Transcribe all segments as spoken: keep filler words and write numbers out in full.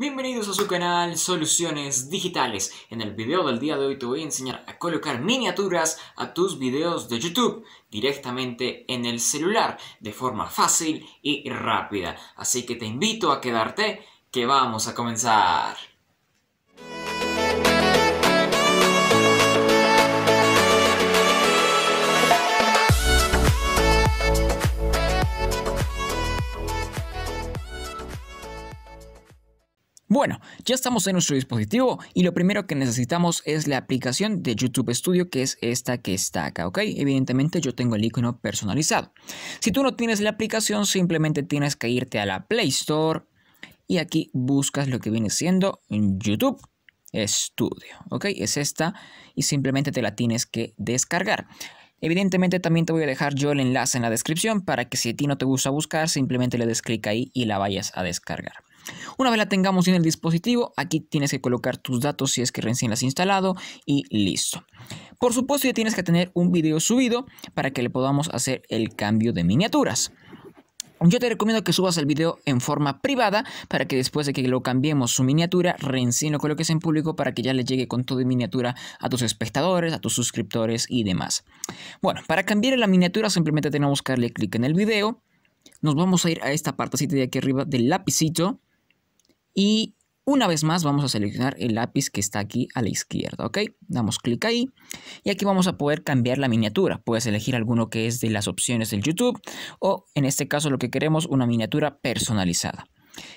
Bienvenidos a su canal Soluciones Digitales. En el video del día de hoy te voy a enseñar a colocar miniaturas a tus videos de YouTube directamente en el celular de forma fácil y rápida. Así que te invito a quedarte que vamos a comenzar. Bueno, ya estamos en nuestro dispositivo y lo primero que necesitamos es la aplicación de YouTube Studio, que es esta que está acá, ¿ok? Evidentemente yo tengo el icono personalizado. Si tú no tienes la aplicación, simplemente tienes que irte a la Play Store y aquí buscas lo que viene siendo YouTube Studio, ¿ok? Es esta y simplemente te la tienes que descargar. Evidentemente también te voy a dejar yo el enlace en la descripción para que si a ti no te gusta buscar, simplemente le des clic ahí y la vayas a descargar. Una vez la tengamos en el dispositivo, aquí tienes que colocar tus datos si es que recién las has instalado y listo. Por supuesto ya tienes que tener un video subido para que le podamos hacer el cambio de miniaturas. Yo te recomiendo que subas el video en forma privada para que después de que lo cambiemos su miniatura, recién lo coloques en público para que ya le llegue con todo en miniatura a tus espectadores, a tus suscriptores y demás. Bueno, para cambiar la miniatura simplemente tenemos que darle clic en el video. Nos vamos a ir a esta partecita de aquí arriba del lapicito y una vez más vamos a seleccionar el lápiz que está aquí a la izquierda, ¿ok? Damos clic ahí y aquí vamos a poder cambiar la miniatura. Puedes elegir alguno que es de las opciones del YouTube o en este caso lo que queremos, una miniatura personalizada.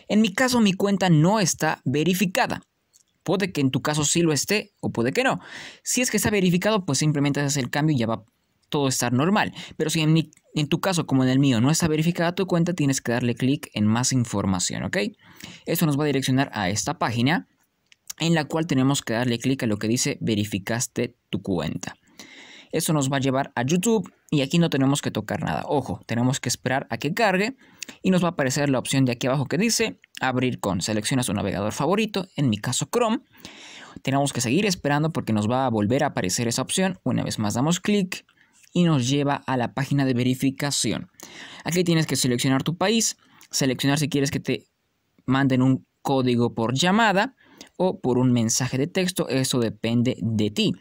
En mi caso mi cuenta no está verificada. Puede que en tu caso sí lo esté o puede que no. Si es que está verificado, pues simplemente haces el cambio y ya va todo a estar normal. Pero si en, mi, en tu caso como en el mío no está verificada tu cuenta, tienes que darle clic en más información, ¿ok? Esto nos va a direccionar a esta página en la cual tenemos que darle clic a lo que dice verificaste tu cuenta. Esto nos va a llevar a YouTube y aquí no tenemos que tocar nada. Ojo, tenemos que esperar a que cargue y nos va a aparecer la opción de aquí abajo que dice abrir con. Seleccionas un navegador favorito, en mi caso Chrome. Tenemos que seguir esperando porque nos va a volver a aparecer esa opción. Una vez más damos clic y nos lleva a la página de verificación. Aquí tienes que seleccionar tu país, seleccionar si quieres que te manden un código por llamada o por un mensaje de texto, eso depende de ti.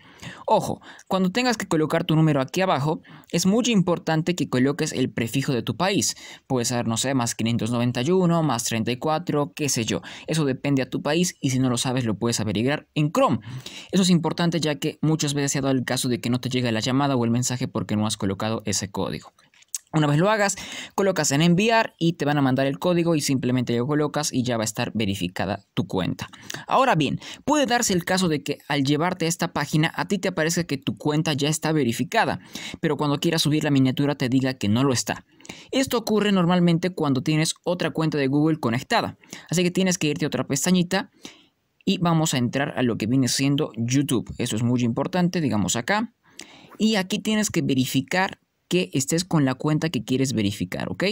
Ojo, cuando tengas que colocar tu número aquí abajo, es muy importante que coloques el prefijo de tu país. Puede ser, no sé, más quinientos noventa y uno, más treinta y cuatro, qué sé yo. Eso depende a tu país y si no lo sabes lo puedes averiguar en Chrome. Eso es importante ya que muchas veces se ha dado el caso de que no te llega la llamada o el mensaje porque no has colocado ese código. Una vez lo hagas, colocas en enviar y te van a mandar el código y simplemente lo colocas y ya va a estar verificada tu cuenta. Ahora bien, puede darse el caso de que al llevarte a esta página a ti te aparezca que tu cuenta ya está verificada, pero cuando quieras subir la miniatura te diga que no lo está. Esto ocurre normalmente cuando tienes otra cuenta de Google conectada, así que tienes que irte a otra pestañita y vamos a entrar a lo que viene siendo YouTube. Eso es muy importante, digamos acá, y aquí tienes que verificar que estés con la cuenta que quieres verificar, ¿ok?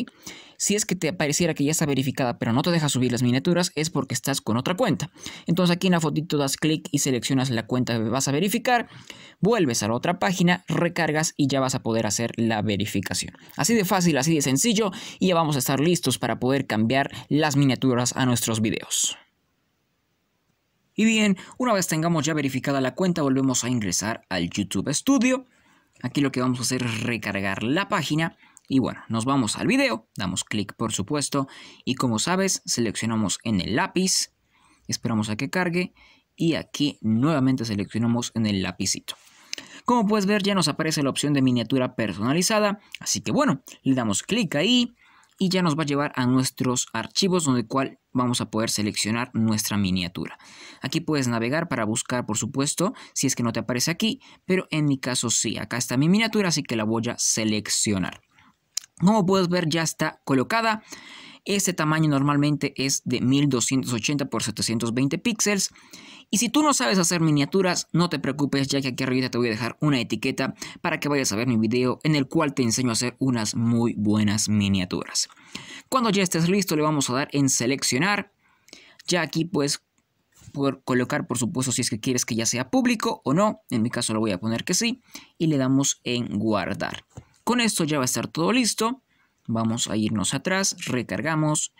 Si es que te pareciera que ya está verificada pero no te deja subir las miniaturas es porque estás con otra cuenta. Entonces aquí en la fotito das clic y seleccionas la cuenta que vas a verificar, vuelves a la otra página, recargas y ya vas a poder hacer la verificación. Así de fácil, así de sencillo y ya vamos a estar listos para poder cambiar las miniaturas a nuestros videos. Y bien, una vez tengamos ya verificada la cuenta volvemos a ingresar al YouTube Studio. Aquí lo que vamos a hacer es recargar la página y bueno, nos vamos al video, damos clic por supuesto y como sabes seleccionamos en el lápiz, esperamos a que cargue y aquí nuevamente seleccionamos en el lapicito. Como puedes ver ya nos aparece la opción de miniatura personalizada, así que bueno, le damos clic ahí y ya nos va a llevar a nuestros archivos donde cual vamos a poder seleccionar nuestra miniatura. Aquí puedes navegar para buscar, por supuesto, si es que no te aparece aquí, pero en mi caso sí, acá está mi miniatura, así que la voy a seleccionar. Como puedes ver, ya está colocada. Este tamaño normalmente es de mil doscientos ochenta por setecientos veinte píxeles. Y si tú no sabes hacer miniaturas, no te preocupes, ya que aquí arriba te voy a dejar una etiqueta para que vayas a ver mi video en el cual te enseño a hacer unas muy buenas miniaturas. Cuando ya estés listo, le vamos a dar en seleccionar. Ya aquí puedes poder colocar, por supuesto, si es que quieres que ya sea público o no. En mi caso lo voy a poner que sí. Y le damos en guardar. Con esto ya va a estar todo listo. Vamos a irnos atrás, recargamos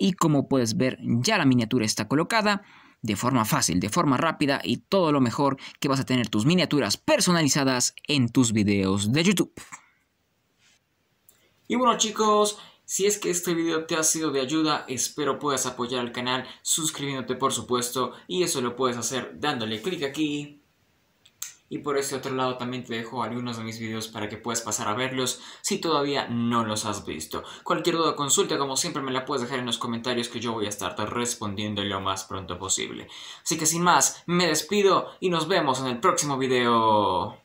y como puedes ver ya la miniatura está colocada de forma fácil, de forma rápida y todo lo mejor que vas a tener tus miniaturas personalizadas en tus videos de YouTube. Y bueno chicos, si es que este video te ha sido de ayuda, espero puedas apoyar al canal suscribiéndote por supuesto, y eso lo puedes hacer dándole clic aquí. Y por este otro lado también te dejo algunos de mis videos para que puedas pasar a verlos si todavía no los has visto. Cualquier duda o consulta, como siempre, me la puedes dejar en los comentarios que yo voy a estar respondiendo lo más pronto posible. Así que sin más, me despido y nos vemos en el próximo video.